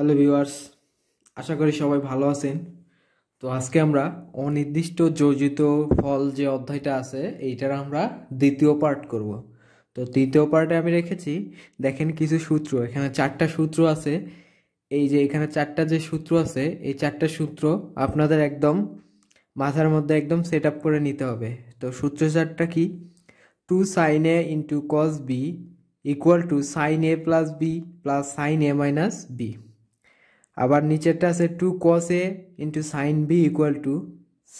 Hello viewers, আশা করি সবাই ভালো আছেন। তো আজকে আমরা অনির্দিষ্ট যোজিত ফল যে অধ্যায়টা আছে এইটার আমরা দ্বিতীয় পার্ট করব। তো তৃতীয় পার্টে আমি রেখেছি, দেখেন কিছু সূত্র, এখানে চারটা সূত্র আছে। এই যে এখানে চারটা যে সূত্র আছে, এই চারটা সূত্র আপনাদের একদম মাথার মধ্যে একদম সেট আপ করে নিতে হবে। তো সূত্র চারটা কি? 2 sin a into cos b equal to sin a plus b plus sin a minus b। আবার নিচেরটা আছে 2 cos a into sin b equal to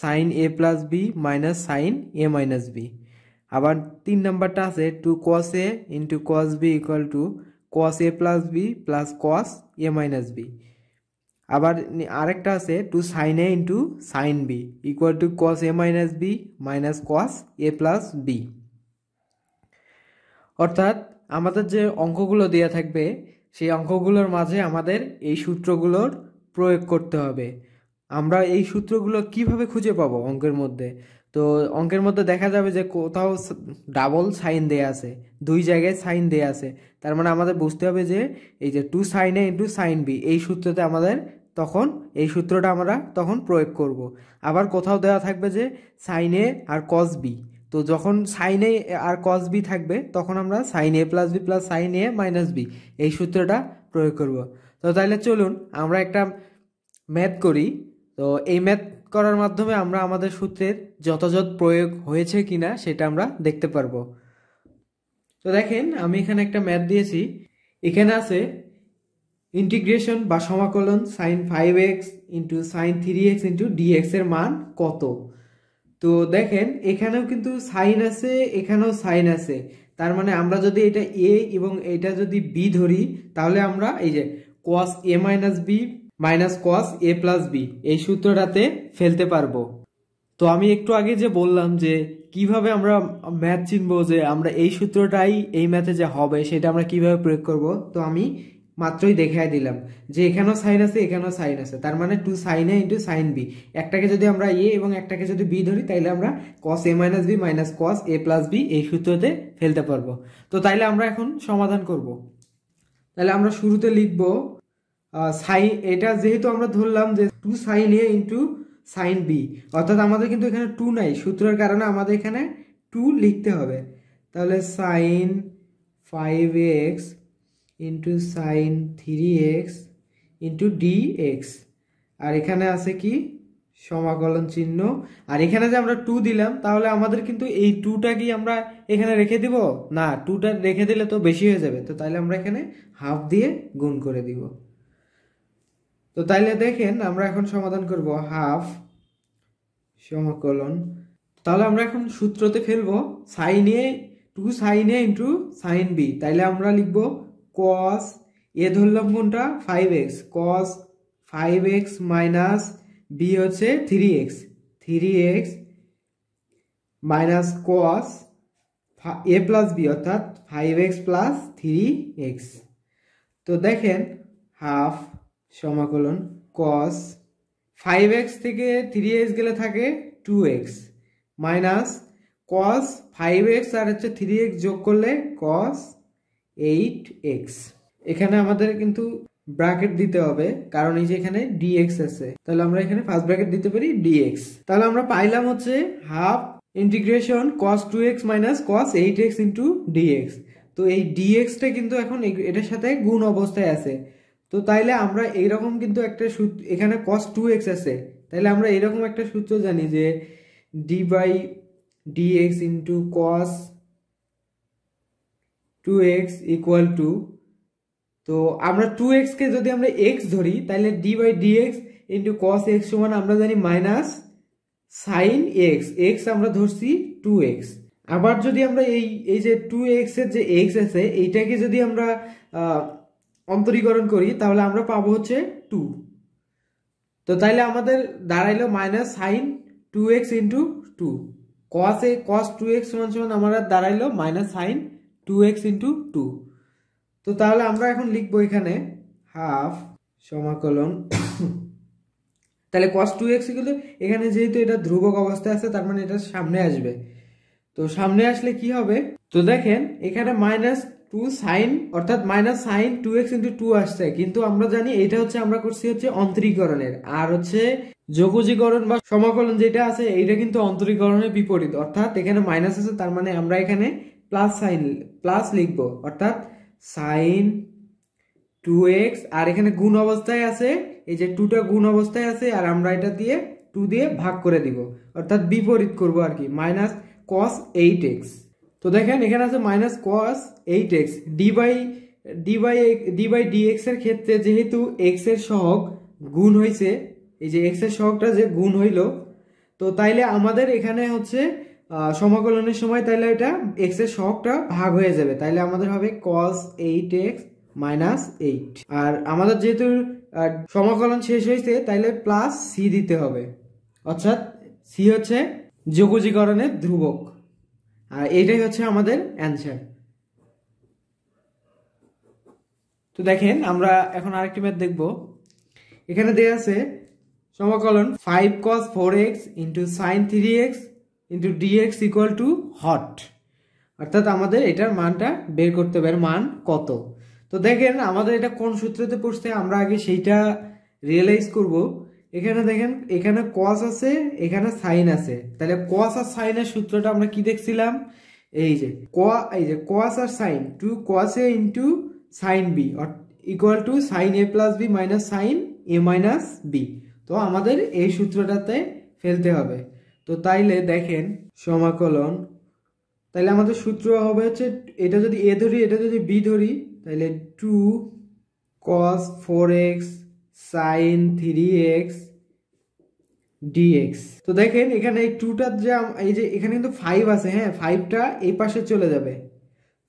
sin a plus b minus sin a minus b। আবার 3 নম্বরটা আছে 2 cos a into cos b equal to cos a plus b plus cos a minus b। আবার আরেকটা আছে 2 sin a into sin b equal to cos a minus b minus cos a plus b। অর্থাৎ আমাদের যে অঙ্কগুলো দেওয়া থাকবে সেই অঙ্কগুলোর মাঝে আমাদের এই সূত্রগুলোর প্রয়োগ করতে হবে। আমরা এই সূত্রগুলো কিভাবে খুঁজে পাবো অঙ্কের মধ্যে? তো অঙ্কের মধ্যে দেখা যাবে যে কোথাও ডাবল সাইন দেয়া আছে, দুই জায়গায় সাইন দেয়া আছে, তার মানে আমাদের বুঝতে হবে যে এই যে 2 sin a into sin b এই সূত্রতে আমাদের তখন এই সূত্রটা আমরা তখন প্রয়োগ করব। আবার কোথাও দেওয়া থাকবে যে sin a R cos b, তো যখন sin a R cos b থাকবে তখন আমরা sin a plus b plus sin a minus b এই সূত্রটা প্রয়োগ করব। তো তাহলে চলুন আমরা একটা ম্যাথ করি। তো এই ম্যাথ করার মাধ্যমে আমরা আমাদের সূত্রের যথাযথ প্রয়োগ হয়েছে কিনা সেটা আমরা দেখতে পারবো। তো দেখেন আমি এখানে একটা ম্যাথ দিয়েছি, এখানে আছে ইন্টিগ্রেশন বা সমাকলন sin 5x into sin 3x into dx এর মান কত। তো দেখেন এখানেও কিন্তু সাইন আছে, এখানেও সাইন আছে, তার মানে আমরা যদি এটা a এবং এটা যদি b ধরি তাহলে আমরা এই যে cos a minus b minus cos a plus b এই সূত্রটাতে ফেলতে পারবো। তো আমি একটু আগে যে বললাম যে কিভাবে আমরা ম্যাথ চিনবো যে আমরা এই সূত্রটাই এই ম্যাথে যে হবে সেটা আমরা কিভাবে প্রয়োগ করব। তো আমি মাত্রই দেখাই দিলাম যে এখানেও সাইন আছে, এখানেও সাইন আছে, তার মানে 2 sin a into sin b, একটাকে যদি আমরা a এবং একটাকে যদি b ধরি তাইলে আমরা cos a minus b minus cos a plus b এই সূত্রতে ফেলতে পারবো। তো তাইলে আমরা এখন সমাধান করব। তাহলে আমরা শুরুতে লিখব সাইন, এটা যেহেতু আমরা ধরলাম যে 2 sin a into sin b, অর্থাৎ আমাদের কিন্তু এখানে 2 নাই, সূত্রের কারণে আমাদের এখানে 2 লিখতে হবে। তাহলে sin 5x into sin 3x into dx, আর এখানে আছে কি সমাকলন চিহ্ন, আর এখানে যে আমরা 2 দিলাম তাহলে আমাদের কিন্তু এই 2টা কি আমরা এখানে রেখে দিব না, 2টা রেখে দিলে তো বেশি হয়ে যাবে। তো তাহলে আমরা এখানে হাফ দিয়ে গুণ করে দিব। তো তাইলে দেখেন আমরা এখন সমাধান করব হাফ সমাকলন। তাহলে আমরা এখন সূত্রতে ফেলবো sin a 2 sin a into sin b, তাইলে আমরা লিখবো cos a ধরলাম কোনটা 5x, cos 5x minus b হচ্ছে 3x minus cos a plus b অর্থাৎ 5x প্লাস 3x। তো দেখেন হাফ সমাকলন cos 5x থেকে 3x গেলে থাকে 2x মাইনাস cos 5x আর হচ্ছে 3x যোগ করলে cos 8x। এখানে আমাদের কিন্তু ব্র্যাকেট দিতে হবে কারণ এই যে এখানে dx আছে, তাহলে আমরা এখানে ফার্স্ট ব্র্যাকেট দিতে পারি dx। তাহলে আমরা পাইলাম হচ্ছে half integration cos 2x minus cos 8x into dx। তো এই dx টা কিন্তু এখন এটার সাথে গুণ অবস্থায় আছে। তো তাইলে আমরা এইরকম কিন্তু একটা সূত্র, এখানে cos 2x আছে, তাইলে আমরা এইরকম একটা সূত্র জানি যে d/dx into cos 2x equal to, তো আমরা 2x কে যদি আমরা x ধরি তাহলে d/dx ইন্টু cos x সমান আমরা জানি মাইনাস sin x, x আমরা ধরছি 2x। আবার যদি আমরা এই যে 2x এর যে x আছে এইটাকে যদি আমরা অন্তরীকরণ করি তাহলে আমরা পাবো হচ্ছে 2। তো তাইলে আমাদের দাঁড়াইলো minus sin 2x into 2, cos 2x সমান সমান আমরা দাঁড়াইলো মাইনাস sin 2x ইন্টু 2। তো তাহলে আমরা এখন লিখবো এখানে হাফ সমাকলন, তাহলে cos 2x কিন্তু এখানে যেহেতু এটা ধ্রুবক অবস্থায় আছে তার মানে এটা সামনে আসবে। তো সামনে আসলে কি হবে? তো দেখেন এখানে মাইনাস টু সাইন অর্থাৎ minus sine two x into two আসছে, কিন্তু আমরা জানি এটা হচ্ছে আমরা করছি হচ্ছে অন্তরীকরণের, আর হচ্ছে যোগজীকরণ বা সমাকলন যেটা আছে এইটা কিন্তু অন্তরীকরণের বিপরীত, অর্থাৎ এখানে মাইনাস আছে, তার মানে আমরা এখানে প্লাস সাইন প্লাস লিখবো, অর্থাৎ সাইন টু এক্স, আর এখানে গুণ অবস্থায় আছে, এই যে টুটা গুণ অবস্থায় আছে, আর আমরা এটা দিয়ে টু দিয়ে ভাগ করে দিব, অর্থাৎ বিপরীত করবো আর কি, মাইনাস কস এইট এক্স। তো দেখেন এখানে আছে minus cos eight x, d by d x এর ক্ষেত্রে যেহেতু এক্স এর সহগ গুণ হয়েছে, এই যে এক্স এর সহগটা যে গুণ হইল, তো তাইলে আমাদের এখানে হচ্ছে সমাকলনের সময় তাইলে এটা এক্স এর সহগটা ভাগ হয়ে যাবে, তাইলে আমাদের হবে cos eight x minus eight, আর আমাদের যেহেতু সমাকলন শেষ হয়েছে তাইলে প্লাস সি দিতে হবে, অর্থাৎ সি হচ্ছে যোগজীকরণের ধ্রুবক, আর এইটাই হচ্ছে আমাদের অ্যান্সার। তো দেখেন আমরা এখন আরেকটি ম্যাথ দেখব। এখানে দেয়া আছে সমাকলন 5 cos 4x * sin 3x * dx = hot, অর্থাৎ আমাদের এটার মানটা বের করতে হবে, এর মান কত। তো দেখেন আমাদের এটা কোন সূত্রতে পড়ছে আমরা আগে সেইটা রিয়েলাইজ করব। এখানে দেখেন এখানে কস আছে, এখানে সাইন আছে, তাহলে কস আর সাইনের সূত্রটা আমরা কি দেখছিলাম, এই যে কস আর sine, two cos A into sine B equal to sine A plus B minus sine A minus B. তো আমাদের এই সূত্রটাতে ফেলতে হবে। তো তাইলে দেখেন সমাকলন, তাইলে আমাদের সূত্র হবে হচ্ছে, এটা যদি এ ধরি এটা যদি বি ধরি, তাহলে two cos four x sine three x dx. তো দেখেন এখানে এই টুটার যে এই যে এখানে কিন্তু ফাইভ আছে, হ্যাঁ ফাইভটা এই পাশে চলে যাবে,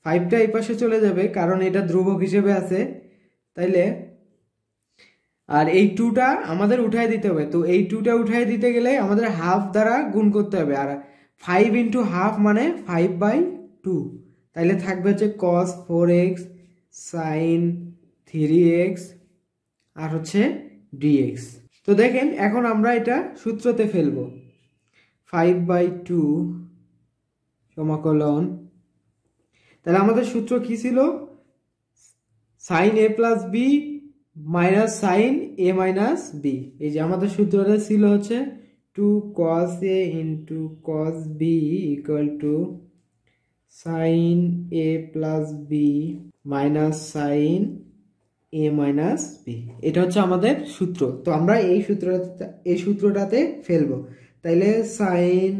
ফাইভটা এই পাশে চলে যাবে কারণ এটা ধ্রুবক হিসেবে আছে, তাইলে আর এই টুটা আমাদের উঠাই দিতে হবে। তো এই টুটা উঠাই দিতে গেলে আমাদের হাফ দ্বারা গুণ করতে হবে, আর ফাইভ ইন্টু হাফ মানে ফাইভ বাই টু, তাইলে থাকবে হচ্ছে cos four x sine three x আর হচ্ছে ডিএক্স। তো দেখেন এখন আমরা এটা সূত্রতে ফেলবো, ফাইভ বাই টু সমাকলন, তাহলে আমাদের সূত্র কি ছিল, সাইন এ প্লাস বি মাইনাস সাইন এ মাইনাস বি, এই যে আমাদের সূত্রটা ছিল হচ্ছে two cos A into cos B equal to sine A plus B minus sine A minus B, এটা হচ্ছে আমাদের সূত্র। তো আমরা এই সূত্রটাতে ফেলবো, তাইলে সাইন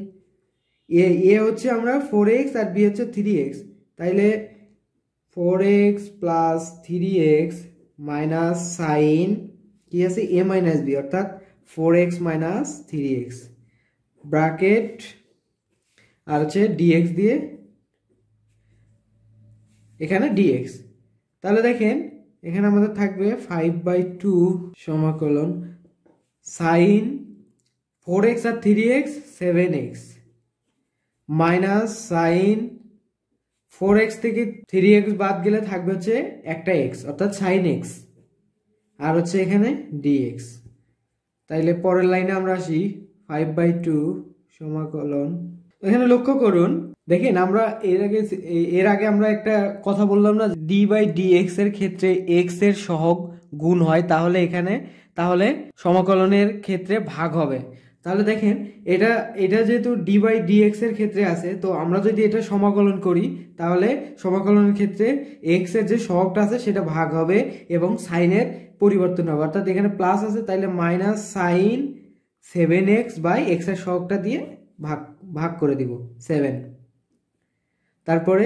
এ হচ্ছে আমরা ফোর এক্স আর বি হচ্ছে থ্রি এক্স, তাইলে four x plus three x minus sine কি আছে এ মাইনাস বি, অর্থাৎ four x minus three x bracket আর হচ্ছে ডিএক্স দিয়ে এখানে ডিএক্স। তাহলে দেখেন এখানে আমাদের থাকবে ফাইভ বাই টু সমাকলন সাইন ফোর এক্স আর three x seven x minus sine four x থেকে থ্রি এক্স বাদ গেলে থাকবে হচ্ছে একটা এক্স, অর্থাৎ সাইন এক্স আর হচ্ছে এখানে ডিএক্স। তাইলে পরের লাইনে আমরা আসি, ফাইভ বাই টু সমাকলন, এখানে লক্ষ্য করুন দেখেন আমরা এর আগে আমরা একটা কথা বললাম না, ডি বাই ডি এক্স এর ক্ষেত্রে এক্স এর সহগ গুণ হয়, তাহলে এখানে তাহলে সমাকলনের ক্ষেত্রে ভাগ হবে। তাহলে দেখেন এটা যেহেতু ডি বাই ডি এক্স এর ক্ষেত্রে আছে, তো আমরা যদি এটা সমাকলন করি তাহলে সমাকলনের ক্ষেত্রে এক্স এর যে সহগটা আছে সেটা ভাগ হবে এবং সাইনের পরিবর্তন হবে, অর্থাৎ এখানে প্লাস আছে, তাইলে minus sine seven x by x এর সহগটা দিয়ে ভাগ করে দিব সেভেন, তারপরে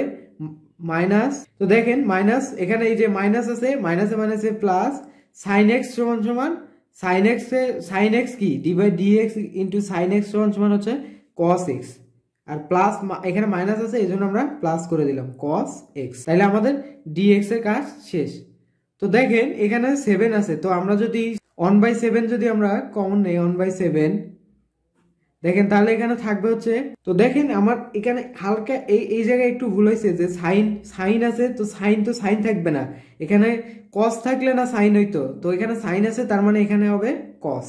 মাইনাস। তো দেখেন মাইনাস এখানে এই যে মাইনাস আছে, মাইনাসে মাইনাসে প্লাস সাইন এক্স সমান সমান সাইন এক্স কি d by d x into sine x সমান সমান হচ্ছে কস এক্স, আর প্লাস এখানে মাইনাস আছে এই জন্য আমরা প্লাস করে দিলাম কস এক্স, তাহলে আমাদের ডি এক্স এর কাজ শেষ। তো দেখেন এখানে সেভেন আছে, তো আমরা যদি ওয়ান বাই সেভেন যদি আমরা কমন নেই, ওয়ান বাই সেভেন দেখেন তাহলে এখানে থাকবে হচ্ছে, তো দেখেন আমার এখানে হালকা এই জায়গায় একটু ভুল হয়েছে যে সাইন আছে, তো সাইন থাকবে না, এখানে কস থাকলে না সাইন হইতো, তো এখানে সাইন আছে তার মানে এখানে হবে কস।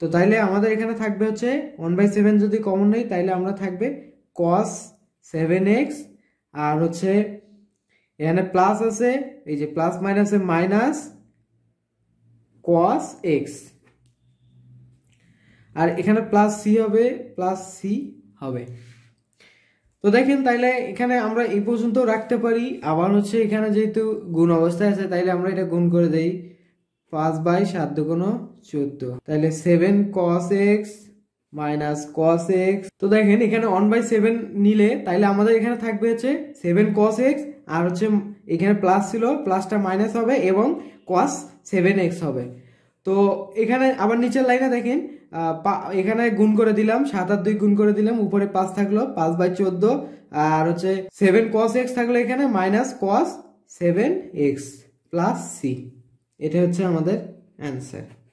তো তাইলে আমাদের এখানে থাকবে হচ্ছে ওয়ান বাই সেভেন যদি কমন নেই তাইলে আমরা থাকবে কস সেভেন এক্স আর হচ্ছে এখানে প্লাস আছে, এই যে প্লাস মাইনাসে মাইনাস cos x, আর এখানে প্লাস c হবে, প্লাস c হবে। তো দেখেন তাইলে এখানে আমরা এই পর্যন্ত রাখতে পারি। আবার হচ্ছে এখানে যেহেতু গুণ অবস্থায় আছে তাইলে আমরা এটা গুণ করে দেই, 5/7 = 14, তাইলে 7 cos x minus cos x। তো দেখেন এখানে 1/7 নিলে তাইলে আমাদের এখানে থাকবে হচ্ছে 7 cos x, আর হচ্ছে এখানে প্লাস ছিল, প্লাসটা মাইনাস হবে এবং cos 7x হবে। তো এখানে আবার নিচের লাইনে দেখেন এখানে গুণ করে দিলাম, 7 আর 2 গুণ করে দিলাম, উপরে 5 থাকলো, 5/14, আর হচ্ছে 7 cos x থাকলো এখানে minus cos 7x plus c। এটা হচ্ছে আমাদের অ্যান্সার।